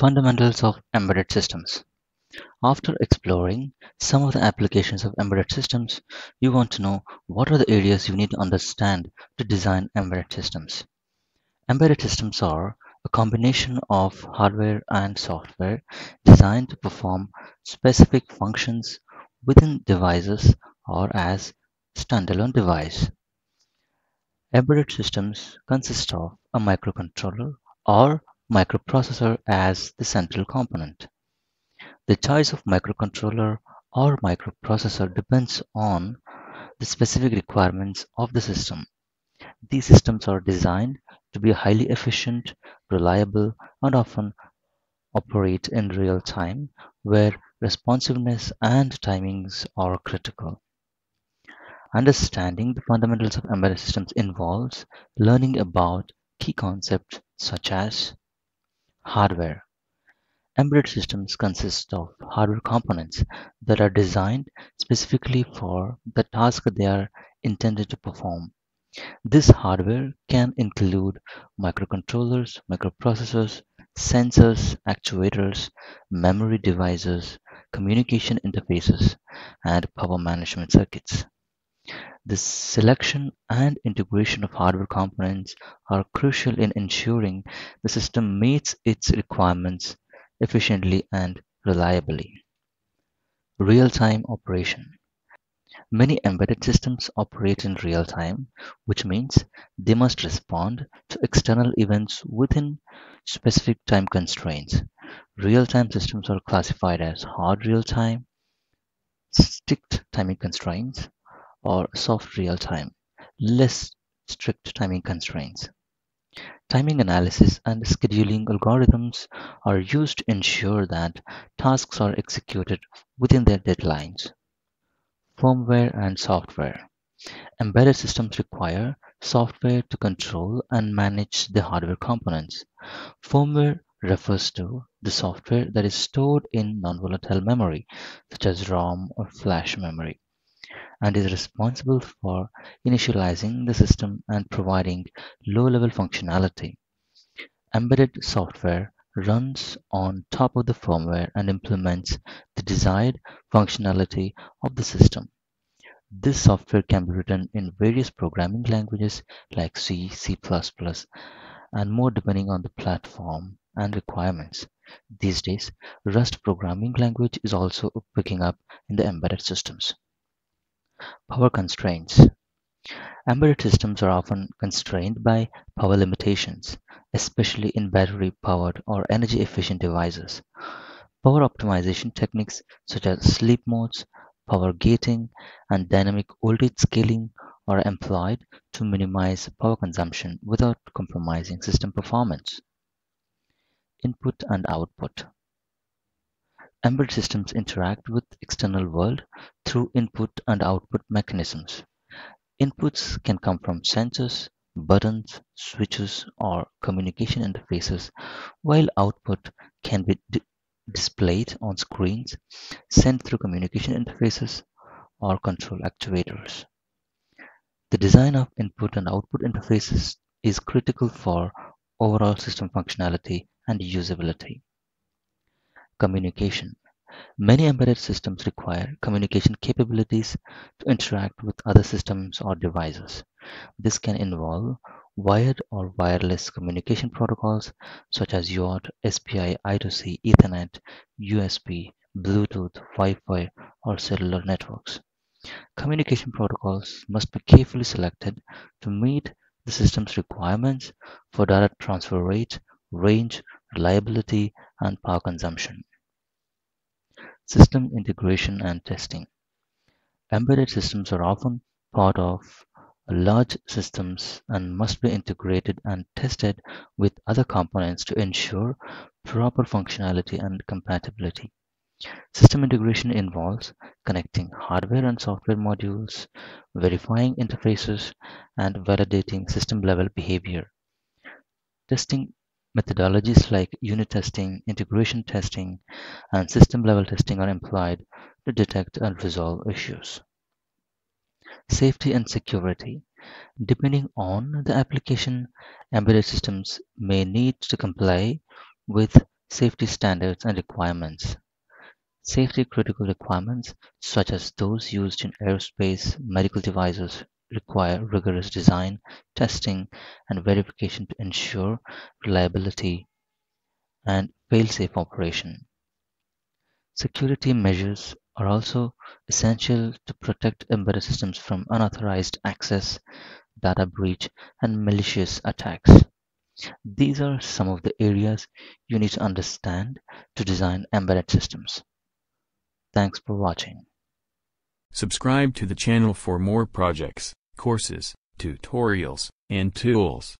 Fundamentals of embedded systems. After exploring some of the applications of embedded systems, you want to know what are the areas you need to understand to design embedded systems. Embedded systems are a combination of hardware and software designed to perform specific functions within devices or as standalone device. Embedded systems consist of a microcontroller or microprocessor as the central component. The choice of microcontroller or microprocessor depends on the specific requirements of the system. These systems are designed to be highly efficient, reliable, and often operate in real time, where responsiveness and timings are critical. Understanding the fundamentals of embedded systems involves learning about key concepts such as hardware. Embedded systems consist of hardware components that are designed specifically for the task they are intended to perform. This hardware can include microcontrollers, microprocessors, sensors, actuators, memory devices, communication interfaces, and power management circuits. The selection and integration of hardware components are crucial in ensuring the system meets its requirements efficiently and reliably. Real-time operation. Many embedded systems operate in real time, which means they must respond to external events within specific time constraints. Real-time systems are classified as hard real-time, strict timing constraints, or soft real-time, less strict timing constraints. Timing analysis and scheduling algorithms are used to ensure that tasks are executed within their deadlines. Firmware and software. Embedded systems require software to control and manage the hardware components. Firmware refers to the software that is stored in non-volatile memory, such as ROM or flash memory, and is responsible for initializing the system and providing low-level functionality. Embedded software runs on top of the firmware and implements the desired functionality of the system. This software can be written in various programming languages like C, C++, and more depending on the platform and requirements. These days, Rust programming language is also picking up in the embedded systems. Power constraints. Embedded systems are often constrained by power limitations, especially in battery-powered or energy-efficient devices. Power optimization techniques such as sleep modes, power gating, and dynamic voltage scaling are employed to minimize power consumption without compromising system performance. Input and output. Embedded systems interact with the external world through input and output mechanisms. Inputs can come from sensors, buttons, switches, or communication interfaces, while output can be displayed on screens, sent through communication interfaces, or control actuators. The design of input and output interfaces is critical for overall system functionality and usability. Communication. Many embedded systems require communication capabilities to interact with other systems or devices. This can involve wired or wireless communication protocols such as UART, SPI, I2C, Ethernet, USB, Bluetooth, Wi-Fi, or cellular networks. Communication protocols must be carefully selected to meet the system's requirements for direct transfer rate, range, reliability, and power consumption. System integration and testing. Embedded systems are often part of large systems and must be integrated and tested with other components to ensure proper functionality and compatibility. System integration involves connecting hardware and software modules, verifying interfaces, and validating system-level behavior. Testing methodologies like unit testing, integration testing, and system-level testing are employed to detect and resolve issues. Safety and security. Depending on the application, embedded systems may need to comply with Safety standards and requirements. Safety critical requirements, such as those used in aerospace, medical devices, require rigorous design, testing, and verification to ensure reliability and fail-safe operation. Security measures are also essential to protect embedded systems from unauthorized access, data breach, and malicious attacks. These are some of the areas you need to understand to design embedded systems. Thanks for watching. Subscribe to the channel for more projects, courses, tutorials, and tools.